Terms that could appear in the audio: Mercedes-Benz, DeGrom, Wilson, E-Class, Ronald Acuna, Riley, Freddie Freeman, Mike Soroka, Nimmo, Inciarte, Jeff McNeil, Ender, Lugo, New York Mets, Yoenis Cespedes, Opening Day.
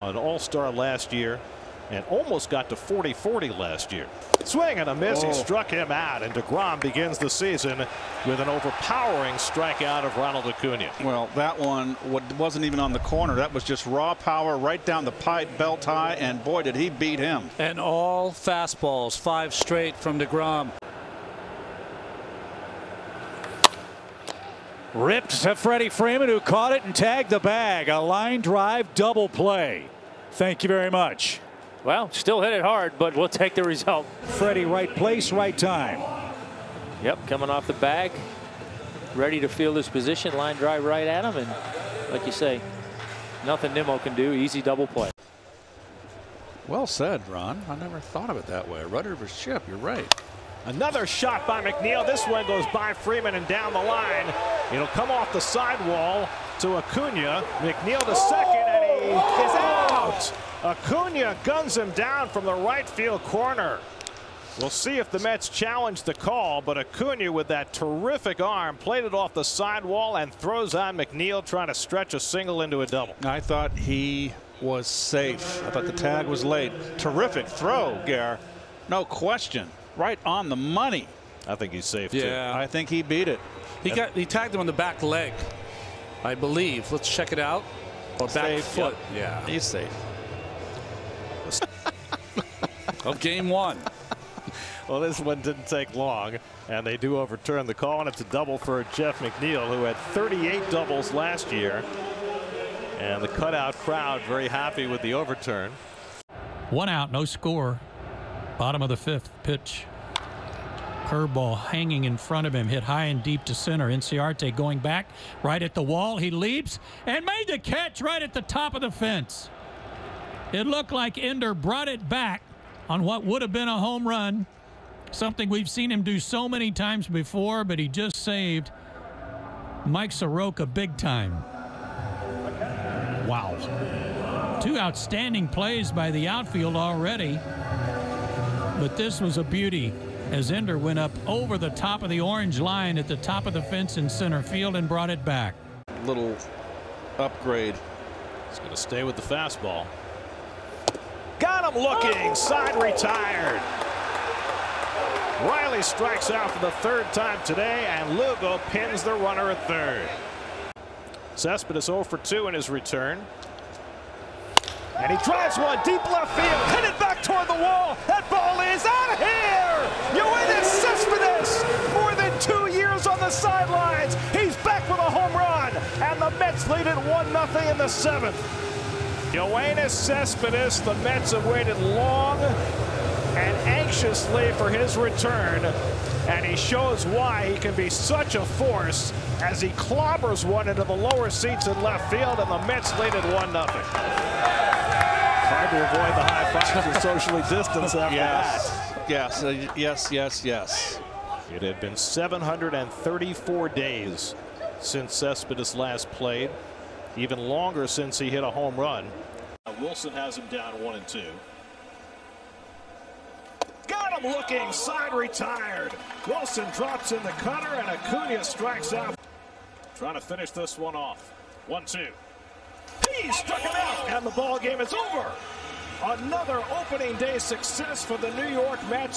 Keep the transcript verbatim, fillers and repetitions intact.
An all-star last year and almost got to forty forty last year. Swing and a miss. Oh. He struck him out, and DeGrom begins the season with an overpowering strikeout of Ronald Acuna. Well, that one wasn't even on the corner. That was just raw power right down the pipe, belt high, and boy, did he beat him. And all fastballs, five straight from DeGrom. Ripped to Freddie Freeman, who caught it and tagged the bag. A line drive double play. Thank you very much. Well, still hit it hard, but we'll take the result. Freddie, right place, right time. Yep, coming off the bag, ready to field his position. Line drive right at him, and like you say, nothing Nimmo can do. Easy double play. Well said, Ron. I never thought of it that way. Rudder of a ship. You're right. Another shot by McNeil. This one goes by Freeman and down the line. It'll come off the sidewall to Acuna. McNeil to second, and he is out. Acuna guns him down from the right field corner. We'll see if the Mets challenge the call, but Acuna, with that terrific arm, played it off the sidewall and throws on McNeil, trying to stretch a single into a double. I thought he was safe. I thought the tag was late. Terrific throw, Gare. No question. Right on the money. I think he's safe. Yeah, too. I think he beat it. He got he tagged him on the back leg, I believe. Let's check it out. Or back foot. Yep. Yeah, he's safe. Of game one. Well, this one didn't take long, and they do overturn the call, and it's a double for Jeff McNeil, who had thirty-eight doubles last year, and the cutout crowd very happy with the overturn. One out, no score. Bottom of the fifth, pitch. Curveball hanging in front of him, hit high and deep to center. Inciarte going back right at the wall. He leaps and made the catch right at the top of the fence. It looked like Ender brought it back on what would have been a home run, something we've seen him do so many times before, but he just saved Mike Soroka big time. Wow. Two outstanding plays by the outfield already. But this was a beauty as Ender went up over the top of the orange line at the top of the fence in center field and brought it back. Little upgrade. He's going to stay with the fastball. Got him looking. Oh. Side retired. Riley strikes out for the third time today, and Lugo pins the runner at third. Cespedes oh for two in his return. And he drives one deep left field, headed back toward the wall. That ball is out of here. Yoenis Cespedes, more than two years on the sidelines. He's back with a home run, and the Mets lead it one nothing in the seventh. Yoenis Cespedes, the Mets have waited long and anxiously for his return, and he shows why he can be such a force as he clobbers one into the lower seats in left field, and the Mets lead it one nothing. Trying to avoid the high fives and socially distance after yes. that. Yes, uh, yes, yes, yes. It had been seven hundred thirty-four days since Cespedes last played. Even longer since he hit a home run. Wilson has him down one and two. Got him looking, side retired. Wilson drops in the cutter, and Acuna strikes out. Trying to finish this one off. One, two. He struck him out, and the ball game is over. Another opening day success for the New York Mets.